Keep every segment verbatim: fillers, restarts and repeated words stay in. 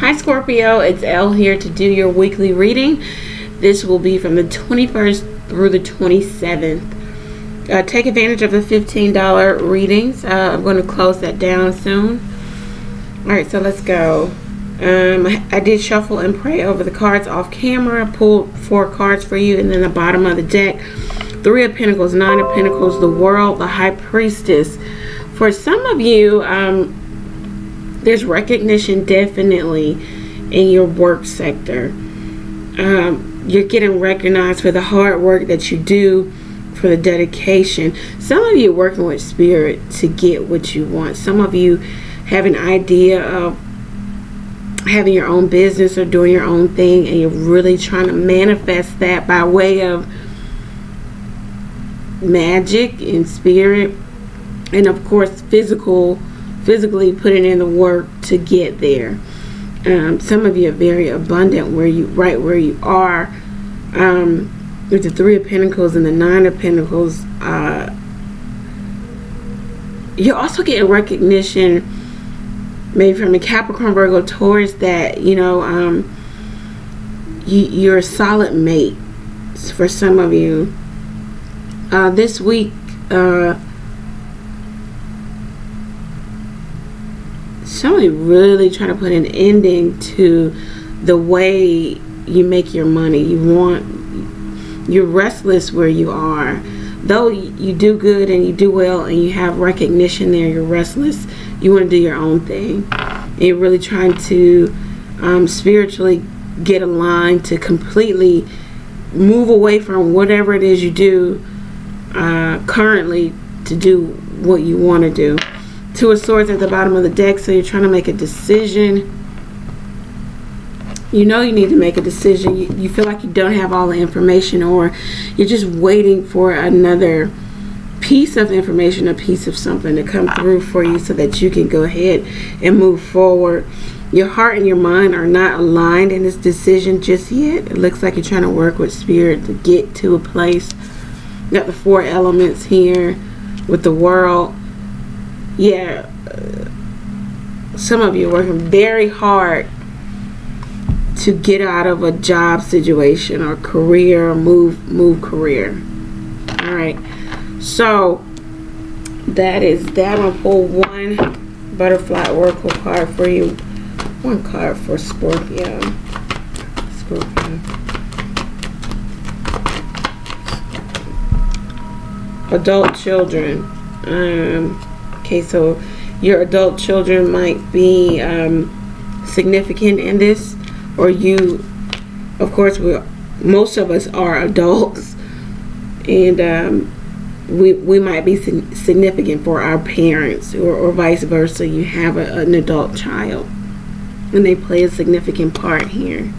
Hi Scorpio, it's Elle here to do your weekly reading. This will be from the twenty-first through the twenty-seventh. Uh, take advantage of the fifteen dollar readings. Uh, I'm going to close that down soon. Alright, so let's go. Um, I, I did shuffle and pray over the cards off camera. Pulled four cards for you, and then the bottom of the deck. Three of Pentacles, Nine of Pentacles, the World, the High Priestess. For some of you, um... there's recognition definitely in your work sector. Um, you're getting recognized for the hard work that you do, for the dedication. Some of you are working with spirit to get what you want. Some of you have an idea of having your own business or doing your own thing, and you're really trying to manifest that by way of magic and spirit, and of course physical physically putting in the work to get there. Um, some of you are very abundant where you right where you are. Um, with the Three of Pentacles and the Nine of Pentacles, uh, you're also getting recognition maybe from a Capricorn, Virgo, Taurus that you know um, you, you're a solid mate for some of you. Uh, this week. Uh, Somebody really trying to put an ending to the way you make your money. You want, you're restless where you are. Though you do good and you do well and you have recognition there, you're restless. You want to do your own thing. And you're really trying to um, spiritually get aligned to completely move away from whatever it is you do uh, currently to do what you want to do. Two of Swords at the bottom of the deck, so you're trying to make a decision. You know you need to make a decision. You, you feel like you don't have all the information, or you're just waiting for another piece of information, a piece of something to come through for you so that you can go ahead and move forward. Your heart and your mind are not aligned in this decision just yet. It looks like you're trying to work with spirit to get to a place. You got the four elements here with the World. Yeah, uh, some of you are working very hard to get out of a job situation or career, move, move career. All right, so that is that. I'm gonna pull one butterfly oracle card for you, one card for Scorpio. Scorpio. Adult children. Um. Okay, so your adult children might be um, significant in this, or you, of course, we most of us are adults, and um, we we might be significant for our parents, or, or vice versa. You have a, an adult child, and they play a significant part here.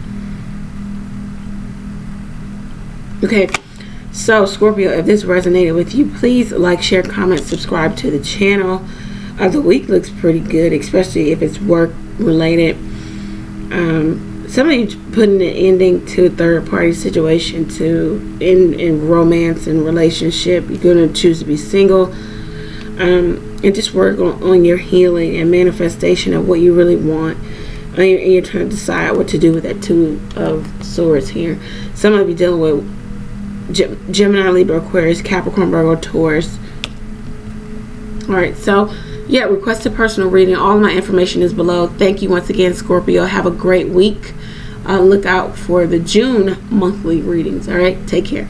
Okay. So Scorpio, if this resonated with you, please like, share, comment, subscribe to the channel. Uh, the week looks pretty good, especially if it's work related. Um, some of you putting an ending to a third party situation to in, in romance and relationship. You're going to choose to be single um, and just work on, on your healing and manifestation of what you really want. And you're, and you're trying to decide what to do with that Two of Swords here. Some of you dealing with Gemini, Libra, Aquarius, Capricorn, Virgo, Taurus. Alright, so yeah, request a personal reading. All my information is below. Thank you once again, Scorpio. Have a great week. Uh, look out for the June monthly readings. Alright, take care.